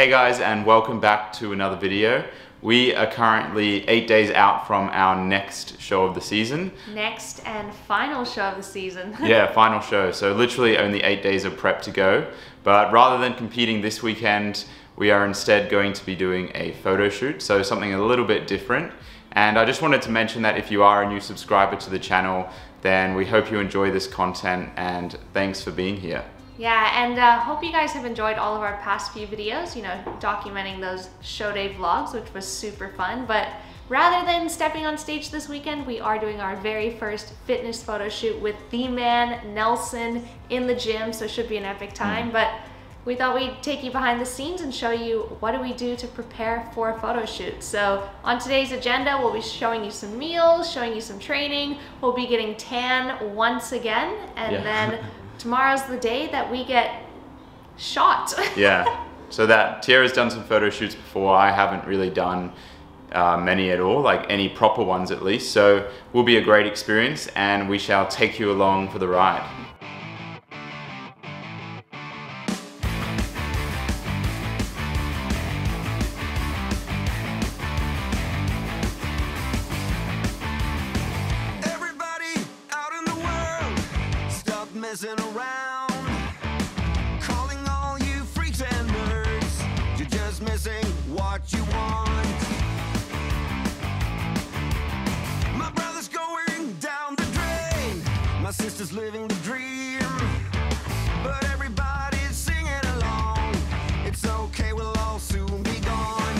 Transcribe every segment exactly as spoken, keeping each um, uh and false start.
Hey guys, and welcome back to another video. We are currently eight days out from our next show of the season. Next and final show of the season. Yeah, final show. So literally only eight days of prep to go. But rather than competing this weekend, we are instead going to be doing a photo shoot. So something a little bit different. And I just wanted to mention that if you are a new subscriber to the channel, then we hope you enjoy this content and thanks for being here. Yeah, and uh, hope you guys have enjoyed all of our past few videos, you know, documenting those show day vlogs, which was super fun. But rather than stepping on stage this weekend, we are doing our very first fitness photo shoot with the man, Nelson, in the gym, so it should be an epic time. Mm. But we thought we'd take you behind the scenes and show you what do we do to prepare for a photo shoot. So on today's agenda, we'll be showing you some meals, showing you some training, we'll be getting tan once again, and yeah. then... Tomorrow's the day that we get shot. Yeah, so that Tyarra's done some photo shoots before. I haven't really done uh, many at all, like any proper ones at least. So will be a great experience and we shall take you along for the ride. Living the dream, but everybody's singing along. It's okay, we'll all soon be gone.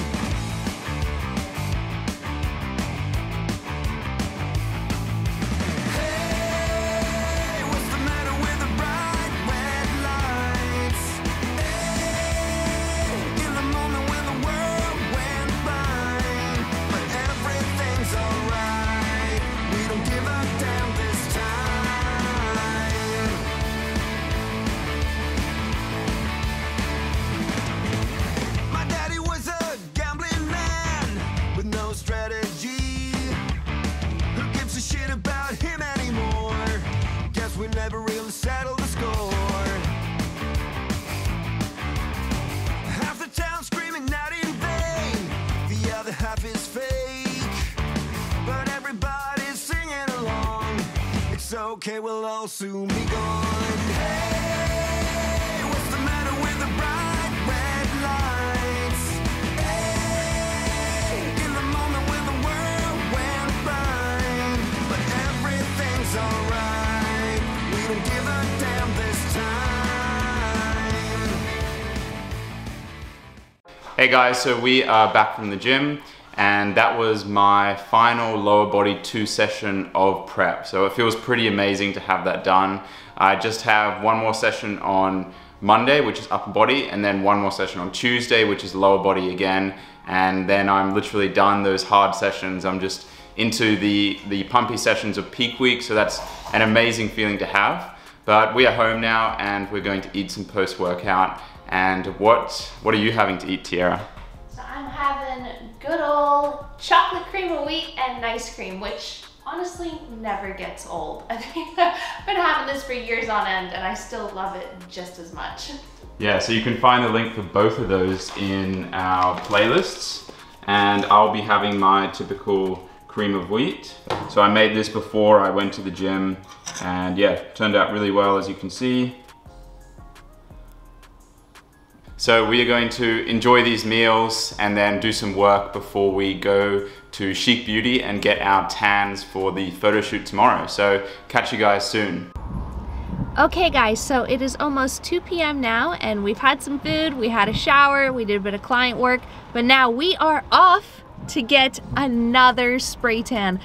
Hey, what's the matter with the bright red lights? Hey, in the moment when the world went blind, but everything's alright. We don't give a damn. Okay, we'll all soon be gone. Hey, what's the matter with the bright red lights? Hey, in the moment when the world went blind, but everything's alright. We don't give a damn this time. Hey guys, so we are back from the gym. And that was my final lower body two session of prep. So it feels pretty amazing to have that done. I just have one more session on Monday, which is upper body, and then one more session on Tuesday, which is lower body again. And then I'm literally done those hard sessions. I'm just into the, the pumpy sessions of peak week. So that's an amazing feeling to have. But we are home now and we're going to eat some post-workout. And what, what are you having to eat, Tyarra? Good old chocolate cream of wheat and ice cream, which honestly never gets old. I think I've been having this for years on end and I still love it just as much. Yeah, so you can find the link for both of those in our playlists, and I'll be having my typical cream of wheat. So I made this before I went to the gym and yeah, turned out really well as you can see. So we are going to enjoy these meals and then do some work before we go to Chic Beauty and get our tans for the photo shoot tomorrow. So catch you guys soon. Okay guys, so it is almost two P M now and we've had some food, we had a shower, we did a bit of client work, but now we are off to get another spray tan.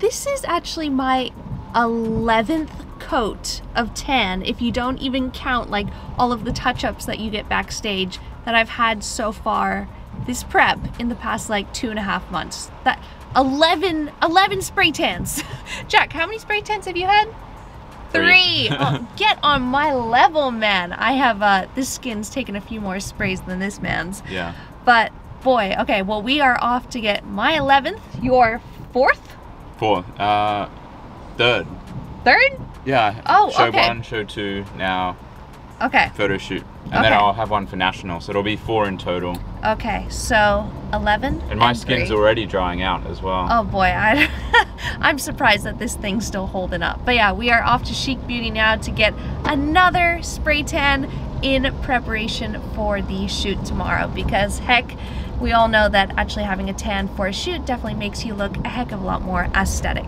This is actually my eleventh coat of tan, if you don't even count like all of the touch-ups that you get backstage that I've had so far this prep in the past like two and a half months. That eleven, eleven spray tans. Jack, how many spray tans have you had? Three. Three. Oh, get on my level, man. I have, uh, this skin's taken a few more sprays than this man's. Yeah. But boy, okay, well we are off to get my eleventh, your fourth? Fourth, uh, third. Third? Yeah. Oh, show okay. Show one, show two, now. Okay. Photo shoot. And okay. then I'll have one for national, so it'll be four in total. Okay, so eleven. And my and skin's three. already drying out as well. Oh boy, I, I'm surprised that this thing's still holding up. But yeah, we are off to Chic Beauty now to get another spray tan in preparation for the shoot tomorrow, because heck, we all know that actually having a tan for a shoot definitely makes you look a heck of a lot more aesthetic.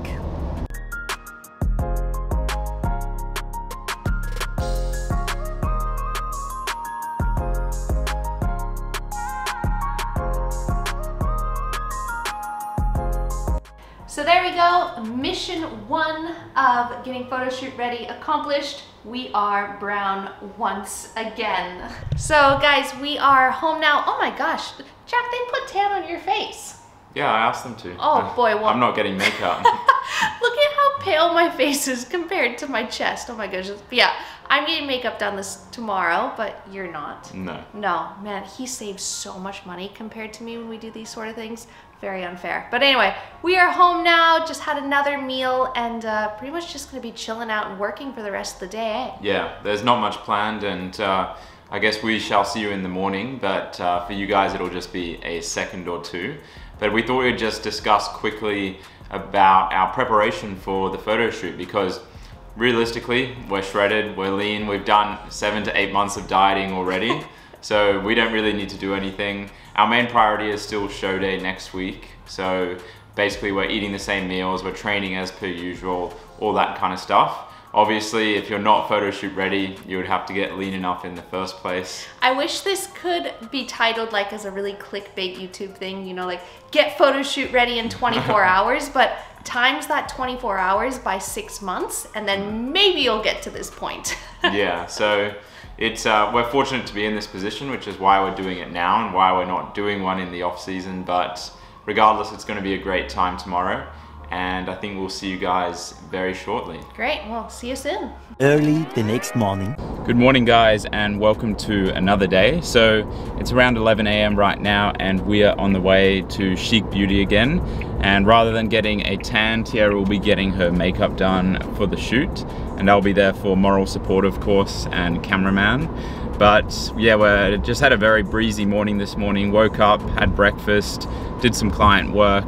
So there we go, mission one of getting photo shoot ready accomplished. We are brown once again. So guys, we are home now. Oh my gosh, Jack, they put tan on your face. Yeah, I asked them to. Oh I, boy, well, I'm not getting makeup. Look at how pale my face is compared to my chest. Oh my gosh, yeah, I'm getting makeup done this tomorrow, but you're not. No. No, man, he saves so much money compared to me when we do these sort of things. Very unfair. But anyway, we are home now, just had another meal, and uh, pretty much just gonna be chilling out and working for the rest of the day, eh? Yeah, there's not much planned, and uh, I guess we shall see you in the morning, but uh, for you guys it'll just be a second or two. But we thought we'd just discuss quickly about our preparation for the photo shoot, because realistically, we're shredded, we're lean, we've done seven to eight months of dieting already. So we don't really need to do anything. Our main priority is still show day next week. So basically we're eating the same meals, we're training as per usual, all that kind of stuff. Obviously, if you're not photo shoot ready, you would have to get lean enough in the first place. I wish this could be titled like as a really clickbait YouTube thing, you know, like get photo shoot ready in twenty-four hours, but times that twenty-four hours by six months, and then maybe you'll get to this point. Yeah, so it's uh, we're fortunate to be in this position, which is why we're doing it now and why we're not doing one in the off season. But regardless, it's going to be a great time tomorrow. And I think we'll see you guys very shortly. Great, well, see you soon. Early the next morning. Good morning, guys, and welcome to another day. So it's around eleven A M right now, and we are on the way to Chic Beauty again. And rather than getting a tan, Tyarra will be getting her makeup done for the shoot. And I'll be there for moral support, of course, and cameraman. But yeah, we just had a very breezy morning this morning. Woke up, had breakfast, did some client work,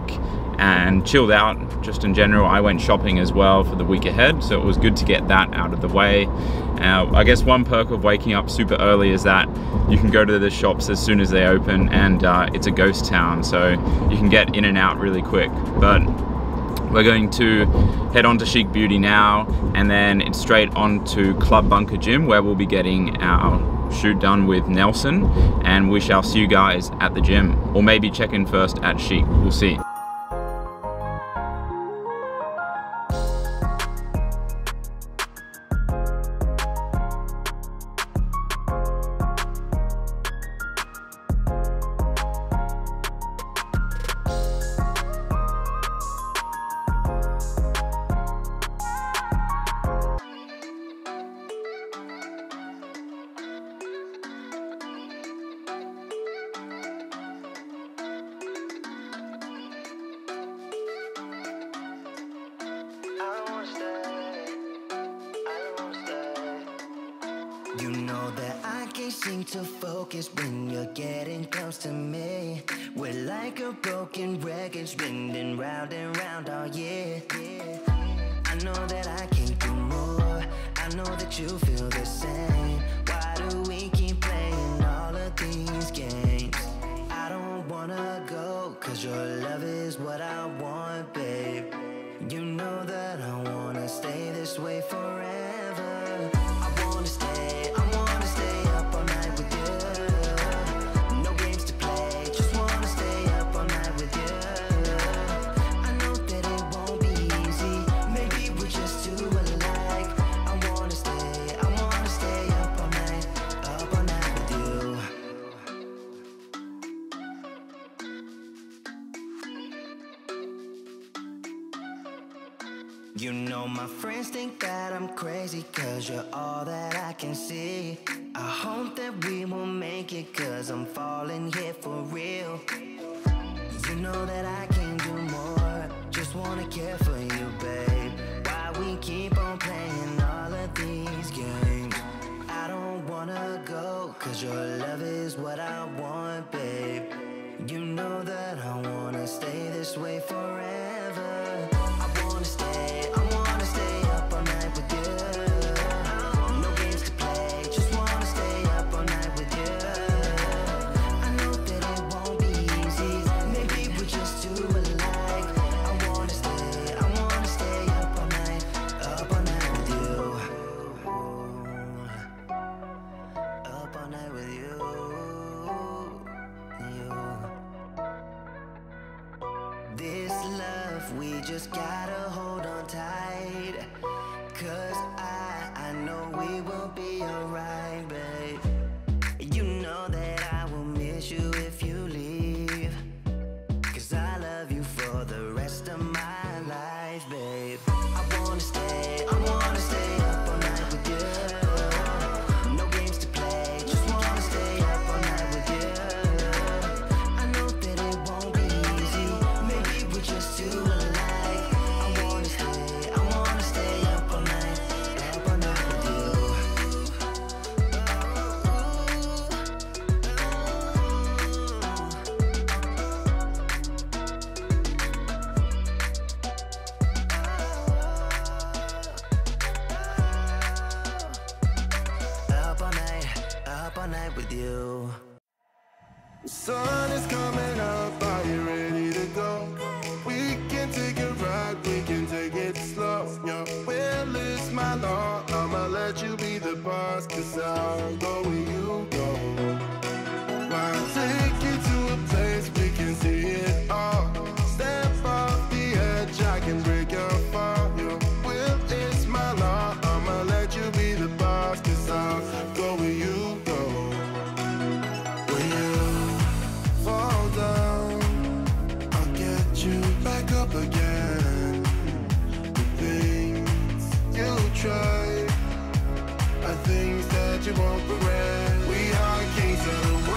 and chilled out just in general. I went shopping as well for the week ahead, so it was good to get that out of the way. Uh, I guess one perk of waking up super early is that you can go to the shops as soon as they open, and uh, it's a ghost town, so you can get in and out really quick. But we're going to head on to Chic Beauty now, and then it's straight on to Club Bunker Gym, where we'll be getting our shoot done with Nelson, and we shall see you guys at the gym. Or maybe check in first at Chic, we'll see. You know that I can't seem to focus when you're getting close to me. We're like a broken record spinning round and round all year. I know that I can't do more. I know that you feel the same. Why do we keep playing all of these games? I don't wanna go, cause your love is what I want, babe. You know that I wanna stay this way forever. I wanna stay. You know my friends think that I'm crazy, cause you're all that I can see. I hope that we will make it, cause I'm falling here for real. You know that I can do more, just wanna care for you, babe. Why we keep on playing all of these games? I don't wanna go. 'Cause your love is what I want, babe. You know that I wanna stay this way forever. I wanna stay, I wanna stay up all night with you. No games to play, just wanna stay up all night with you. I know that it won't be easy, maybe we're just too alike. I wanna stay, I wanna stay up all night, up all night with you. Up all night with you. This love, we just gotta hold on tight, 'cause I, I know we will be alright, babe. You know that I will miss you if you leave, 'cause I love you for the rest of my life, babe. I wanna stay, I wanna stay up all night with you. Sun is coming up, are you ready to go? We can take a ride, we can take it slow. Your will is my law, I'ma let you be the boss, 'cause I'll go where you go. I'll take you to a place, we can see it all. Step off the edge, I can break your fall. Your will is my law, I'ma let you be the boss, 'cause I'll go where you go. Again, the things you try are things that you won't regret. We are kings of the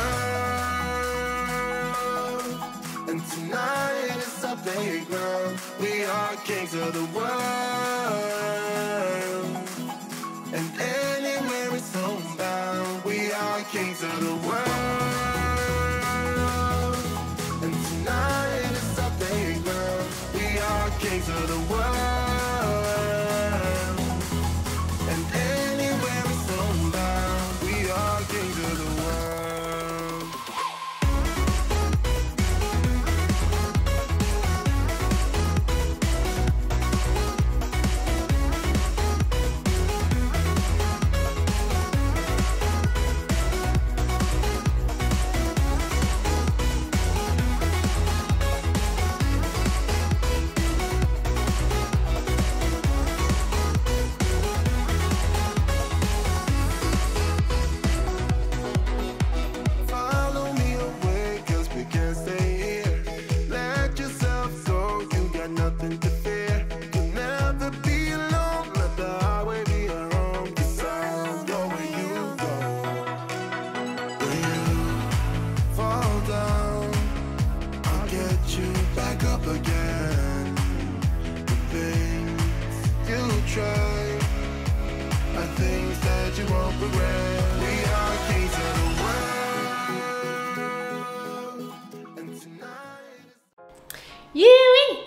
world, and tonight is our playground. We are kings of the world, and anywhere it's homebound. We are kings of the world, and tonight is our playground. We are kings of the world, and anywhere it's homebound. We are kings of the world.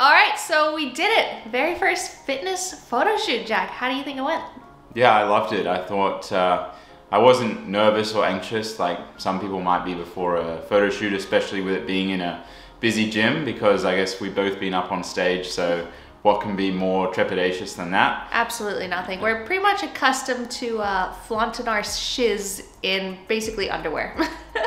Alright, so we did it! Very first fitness photo shoot, Jack. How do you think it went? Yeah, I loved it. I thought uh, I wasn't nervous or anxious like some people might be before a photo shoot, especially with it being in a busy gym, because I guess we've both been up on stage, so what can be more trepidatious than that? Absolutely nothing. We're pretty much accustomed to uh, flaunting our shiz in basically underwear.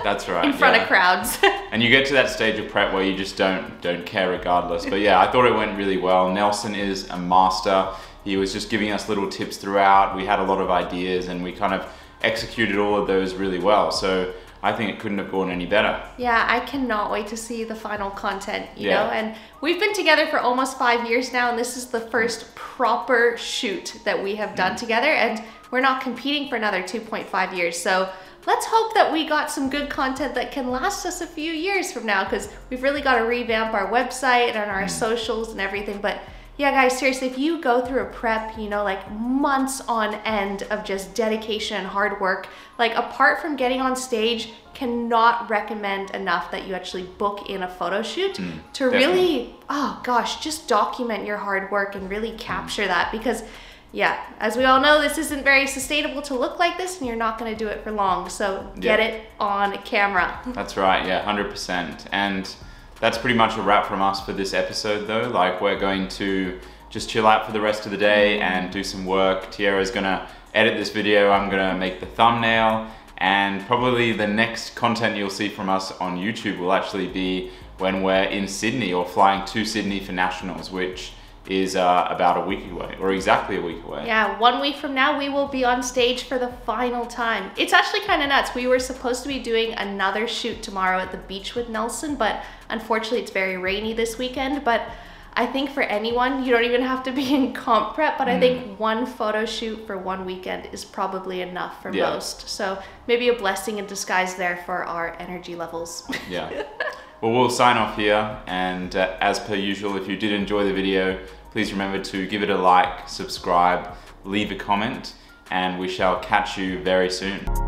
That's right. In front yeah. of crowds. And you get to that stage of prep where you just don't don't care regardless. But yeah, I thought it went really well. Nelson is a master. He was just giving us little tips throughout. We had a lot of ideas and we kind of executed all of those really well. So I think it couldn't have gone any better. Yeah, I cannot wait to see the final content, you yeah. know? And we've been together for almost five years now, and this is the first proper shoot that we have done mm. together, and we're not competing for another two point five years. So let's hope that we got some good content that can last us a few years from now, because we've really got to revamp our website and our mm. socials and everything. But Yeah, guys, seriously, if you go through a prep, you know, like months on end of just dedication and hard work, like apart from getting on stage, cannot recommend enough that you actually book in a photo shoot mm, to definitely. really, oh gosh, just document your hard work and really capture mm. that, because yeah, as we all know, this isn't very sustainable to look like this, and you're not going to do it for long. So get yeah. it on camera. That's right. Yeah, one hundred percent. And that's pretty much a wrap from us for this episode, though. Like, we're going to just chill out for the rest of the day and do some work. Tyarra's going to edit this video. I'm going to make the thumbnail. And probably the next content you'll see from us on YouTube will actually be when we're in Sydney or flying to Sydney for nationals, which is uh, about a week away, or exactly a week away. Yeah, one week from now, we will be on stage for the final time. It's actually kind of nuts. We were supposed to be doing another shoot tomorrow at the beach with Nelson, but unfortunately it's very rainy this weekend. But I think for anyone, you don't even have to be in comp prep, but mm. I think one photo shoot for one weekend is probably enough for yeah. most. So maybe a blessing in disguise there for our energy levels. Yeah. Well, we'll sign off here, and uh, as per usual, if you did enjoy the video, please remember to give it a like, subscribe, leave a comment, and we shall catch you very soon.